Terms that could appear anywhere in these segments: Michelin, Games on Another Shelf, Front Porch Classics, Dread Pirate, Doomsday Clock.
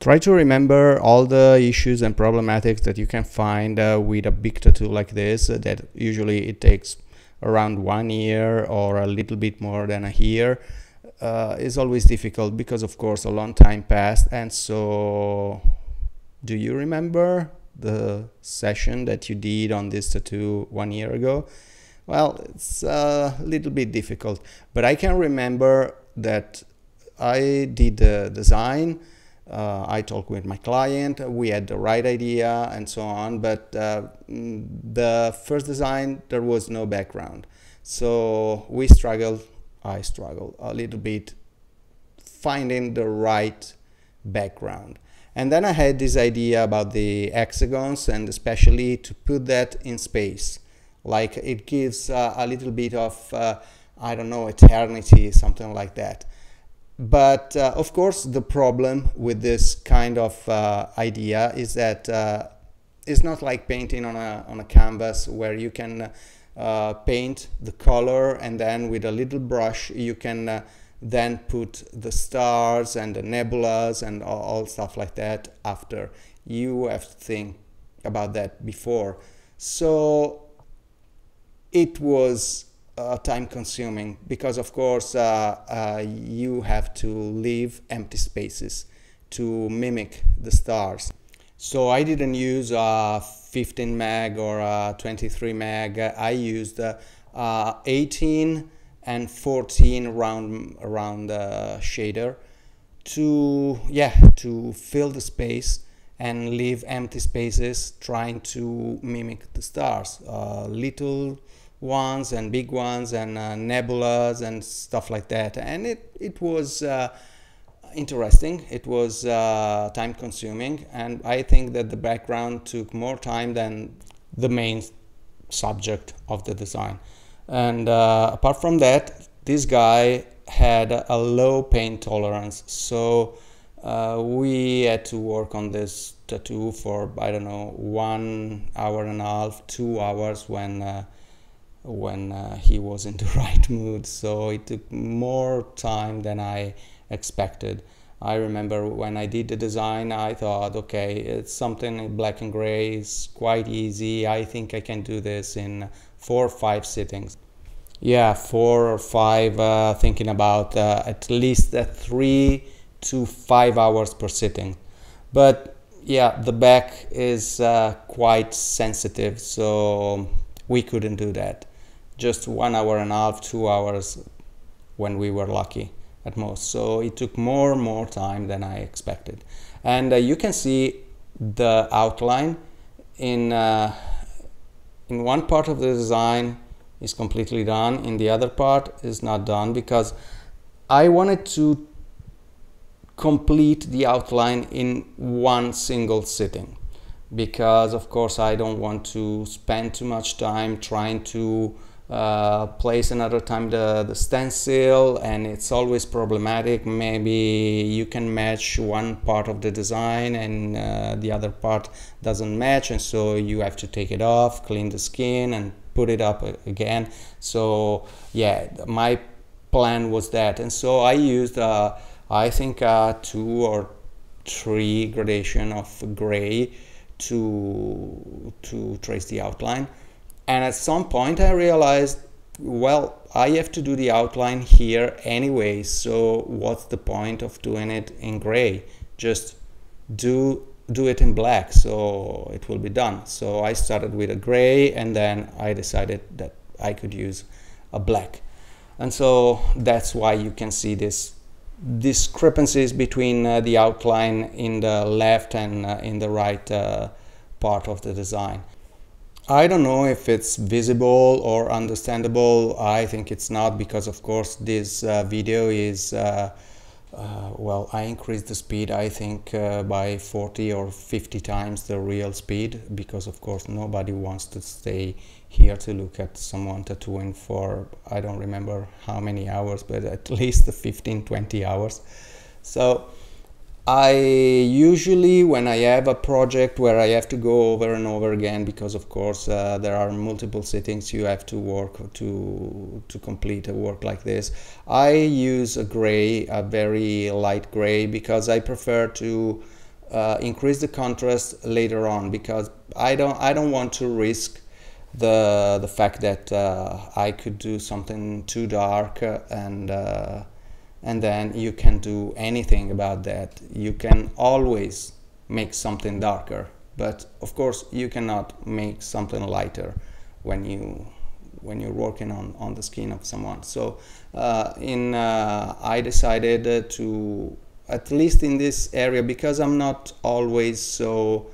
Try to remember all the issues and problematics that you can find with a Bicta tool like this, that usually it takes around 1 year or a little bit more than a year. It's always difficult because of course a long time passed. And so do you remember the session that you did on this tattoo 1 year ago? Well, it's a little bit difficult, but I can remember that I did the design. I talked with my client, we had the right idea and so on, but the first design, there was no background. So we struggled, I struggled a little bit finding the right background. And then I had this idea about the hexagons and especially to put that in space. Like it gives a little bit of, I don't know, eternity, something like that. But of course the problem with this kind of idea is that it's not like painting on a canvas where you can paint the color and then with a little brush you can then put the stars and the nebulas and all stuff like that after. You have to think about that before. So it was time consuming because of course you have to leave empty spaces to mimic the stars. So I didn't use a 15 meg or a 23 meg. I used 18 and 14 round shader to fill the space and leave empty spaces, trying to mimic the stars, little ones and big ones and nebulas and stuff like that. And it was interesting, it was time consuming, and I think that the background took more time than the main subject of the design. And apart from that, this guy had a low paint tolerance, so we had to work on this tattoo for, I don't know, 1 hour and a half, 2 hours when he was in the right mood. So it took more time than I expected. I remember when I did the design, I thought, okay, it's something in black and gray, it's quite easy. I think I can do this in 4 or 5 sittings. Yeah, 4 or 5, thinking about at least 3 to 5 hours per sitting. But yeah, the back is quite sensitive, so we couldn't do that. Just 1 hour and a half, 2 hours when we were lucky at most. So it took more time than I expected. And you can see the outline in one part of the design is completely done, in the other part is not done, because I wanted to complete the outline in one single sitting, because of course I don't want to spend too much time trying to place another time the stencil, and it's always problematic. Maybe you can match one part of the design and the other part doesn't match, and so you have to take it off, clean the skin and put it up again. So yeah, my plan was that, and so I used I think 2 or 3 gradation of gray to trace the outline. And at some point I realized, well, I have to do the outline here anyway, so what's the point of doing it in gray? Just do it in black, so it will be done. So I started with a gray, and then I decided that I could use a black. And so that's why you can see this discrepancies between the outline in the left and in the right part of the design. I don't know if it's visible or understandable. I think it's not, because of course this video is, well, I increased the speed, I think by 40 or 50 times the real speed, because of course nobody wants to stay here to look at someone tattooing for, I don't remember how many hours, but at least 15–20 hours. So I usually, when I have a project where I have to go over and over again, because of course there are multiple sittings you have to work to complete a work like this, I use a gray, a very light gray, because I prefer to increase the contrast later on, because I don't want to risk the fact that I could do something too dark, and then you can't do anything about that. You can always make something darker, but of course you cannot make something lighter when you're working on the skin of someone. So I decided to, at least in this area, because I'm not always so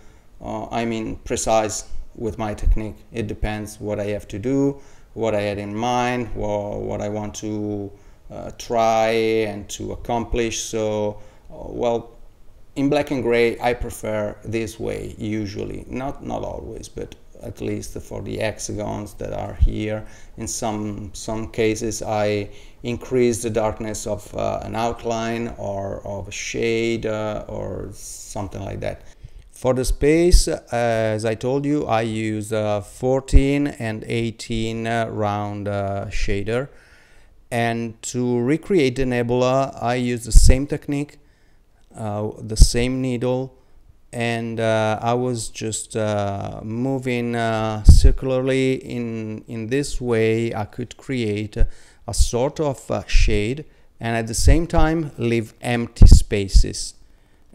precise with my technique. It depends what I have to do, what I had in mind, what I want to try and to accomplish. So well, in black and gray I prefer this way usually, not always, but at least for the hexagons that are here. In some cases I increase the darkness of an outline or of a shade or something like that. For the space, as I told you, I use 14 and 18 round shader. And to recreate the nebula, I use the same technique, the same needle, and I was just moving circularly in this way. I could create a sort of shade and at the same time leave empty spaces.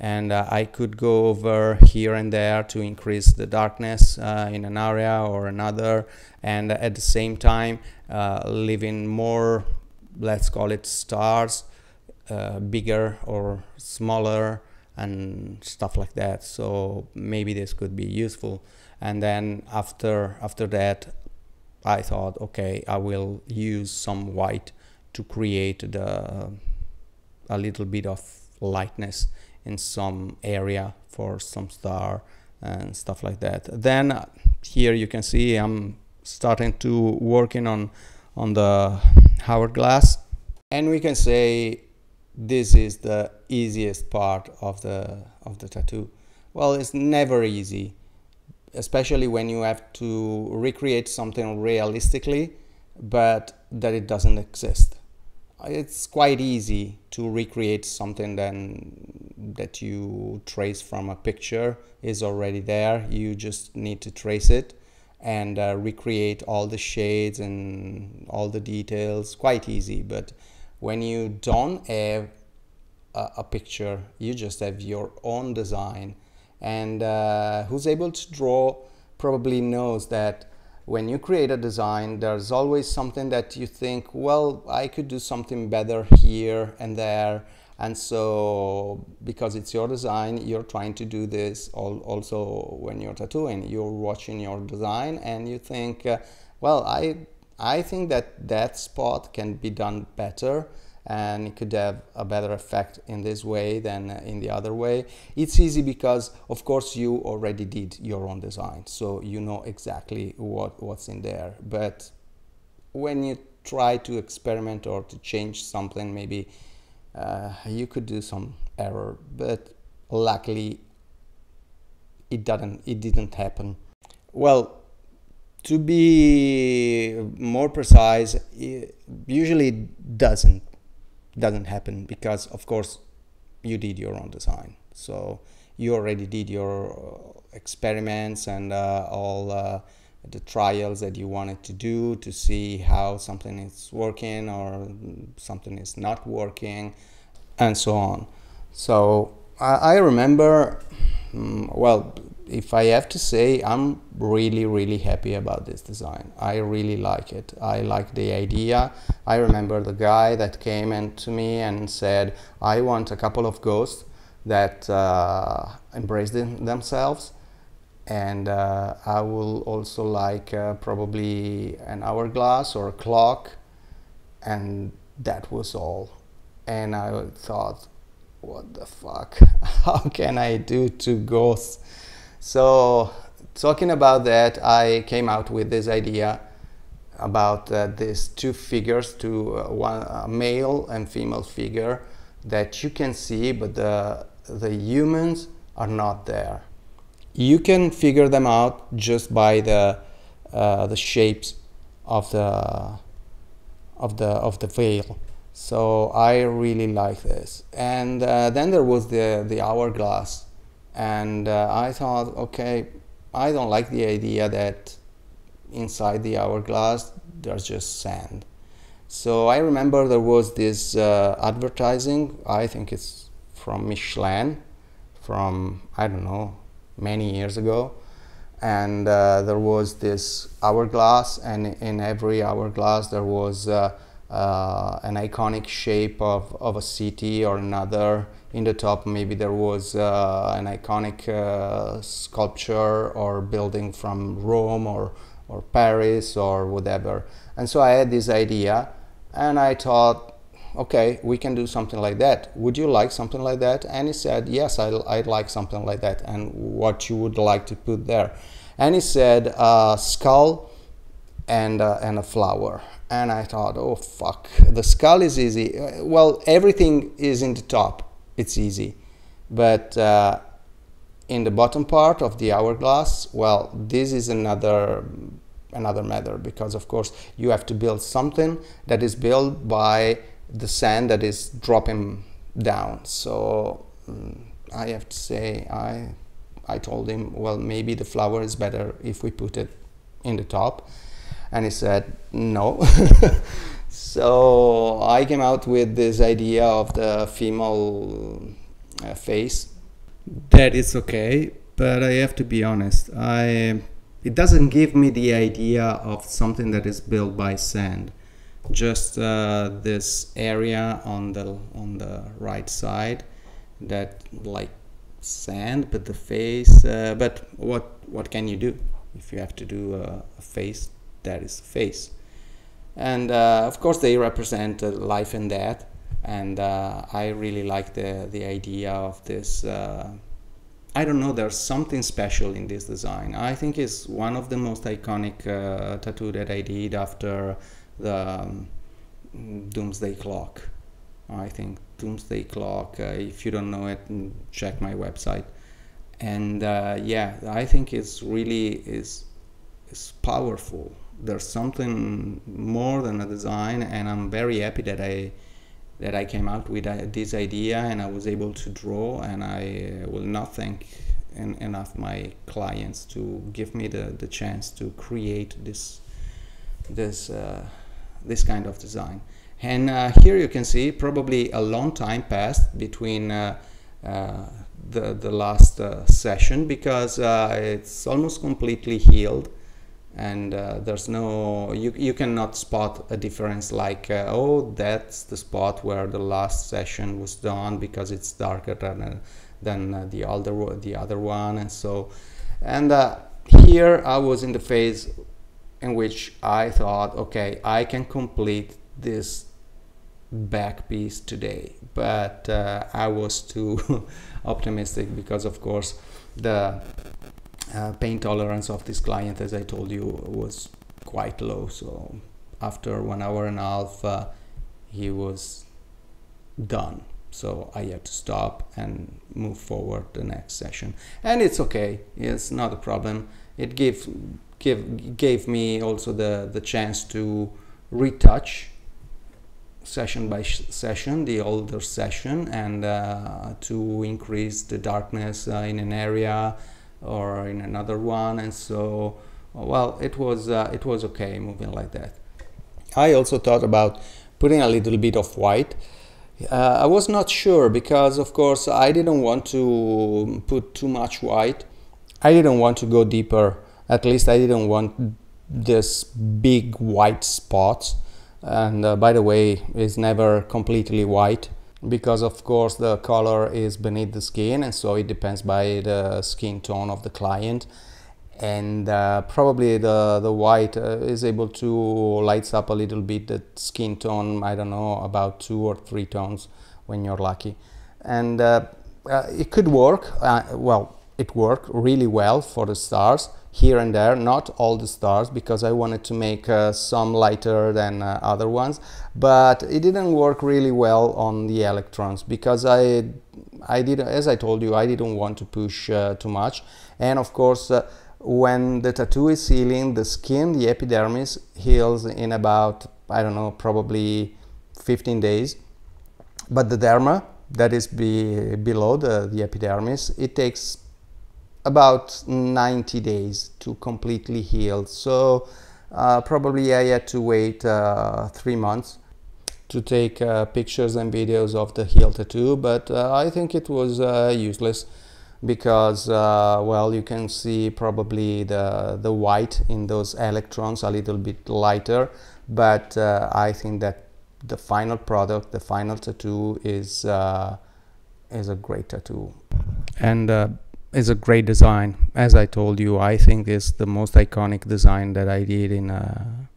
And I could go over here and there to increase the darkness in an area or another, and at the same time leaving more, let's call it, stars, bigger or smaller and stuff like that. So maybe this could be useful. And then after that I thought, okay, I will use some white to create a little bit of lightness in some area for some star and stuff like that. Then here you can see I'm starting to working on the hourglass, and we can say this is the easiest part of the tattoo. Well, it's never easy, especially when you have to recreate something realistically but that it doesn't exist. It's quite easy to recreate something that you trace from a picture, is already there. You just need to trace it and recreate all the shades and all the details. Quite easy. But when you don't have a picture, you just have your own design. And who's able to draw probably knows that when you create a design, there's always something that you think, well, I could do something better here and there. And so, because it's your design, you're trying to do this. Also, when you're tattooing, you're watching your design and you think, well, I think that spot can be done better and it could have a better effect in this way than in the other way. It's easy because, of course, you already did your own design, so you know exactly what's in there. But when you try to experiment or to change something, maybe you could do some error, but luckily it didn't happen. Well, to be more precise, it usually doesn't happen because, of course, you did your own design, so you already did your experiments and all the trials that you wanted to do to see how something is working or something is not working and so on. So I remember, well, if I have to say, I'm really happy about this design. I really like it. I like the idea. I remember the guy that came to me and said, I want a couple of ghosts that embrace themselves, and I will also like probably an hourglass or a clock, and that was all. And I thought, what the fuck, how can I do two ghosts? So, talking about that, I came out with this idea about these two figures, a male and female figure that you can see, but the humans are not there. You can figure them out just by the shapes of the veil. So I really like this. And then there was the hourglass And I thought, okay, I don't like the idea that inside the hourglass there's just sand. So I remember there was this advertising, I think it's from Michelin, from, I don't know, many years ago. And there was this hourglass, and in every hourglass there was an iconic shape of a city or another. In the top maybe there was an iconic sculpture or building from Rome or Paris or whatever. And so I had this idea, and I thought, okay, we can do something like that. Would you like something like that? And he said, yes, I'd like something like that. And what you would like to put there? And he said, skull and a flower. And I thought, oh fuck, the skull is easy. Well, everything is in the top, it's easy, but in the bottom part of the hourglass, well, this is another matter, because of course you have to build something that is built by the sand that is dropping down. So I have to say, I told him, well, maybe the flower is better if we put it in the top. And he said no. So I came out with this idea of the female face. That is okay, but I have to be honest, it doesn't give me the idea of something that is built by sand. Just this area on the right side that like sand, but the face. But what can you do if you have to do a face? That is the face. And of course they represent life and death, and I really like the idea of this. I don't know, there's something special in this design. I think it's one of the most iconic tattoo that I did after the Doomsday Clock. I think Doomsday Clock, if you don't know it, check my website. And yeah, I think it's really is powerful. There's something more than a design, and I'm very happy that I came out with this idea, and I was able to draw, and I will not thank enough my clients to give me the chance to create this kind of design. And here you can see probably a long time passed between the last session, because it's almost completely healed. And there's no, you cannot spot a difference like, oh, that's the spot where the last session was done, because it's darker than the other one. And so, and here I was in the phase in which I thought, okay, I can complete this back piece today, but I was too optimistic, because of course the pain tolerance of this client, as I told you, was quite low. So after 1.5 hours he was done, so I had to stop and move forward the next session. And it's okay, it's not a problem. It gave me also the chance to retouch session by session the older session, and to increase the darkness in an area or in another one. And so, well, it was okay moving like that. I also thought about putting a little bit of white. I was not sure, because of course I didn't want to put too much white. I didn't want to go deeper, at least I didn't want this big white spots. And by the way, it's never completely white, because of course the color is beneath the skin, and so it depends by the skin tone of the client. And probably the white is able to lights up a little bit the skin tone, I don't know, about 2 or 3 tones when you're lucky. And it could work, well, it worked really well for the stars here and there, not all the stars, because I wanted to make some lighter than other ones. But it didn't work really well on the electrons, because I did, as I told you, I didn't want to push too much. And of course when the tattoo is healing, the skin, the epidermis, heals in about, I don't know, probably 15 days, but the derma, that is below the epidermis, it takes about 90 days to completely heal. So probably I had to wait 3 months to take pictures and videos of the heel tattoo, but I think it was useless because, well, you can see probably the white in those electrons a little bit lighter, but I think that the final product, the final tattoo is a great tattoo and is a great design. As I told you, I think it's the most iconic design that I did in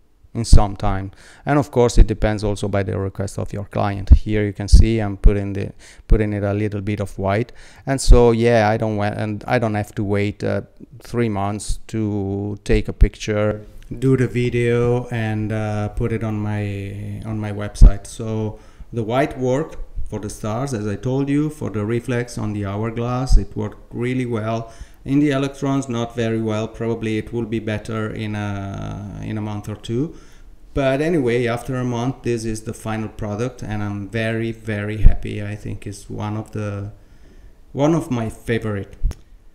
some time, and of course it depends also by the request of your client. Here you can see I'm putting it a little bit of white, and so yeah, I don't have to wait 3 months to take a picture, do the video, and put it on my website. So the white worked for the stars, as I told you, for the reflex on the hourglass it worked really well. In the electrons, not very well. Probably it will be better in a month or two. But anyway, after a month, this is the final product, and I'm very, very happy. I think it's one of my favorite.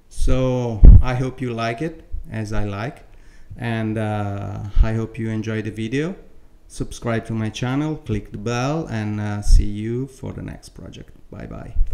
So I hope you like it as I like, and I hope you enjoy the video. Subscribe to my channel, click the bell, and see you for the next project. Bye bye.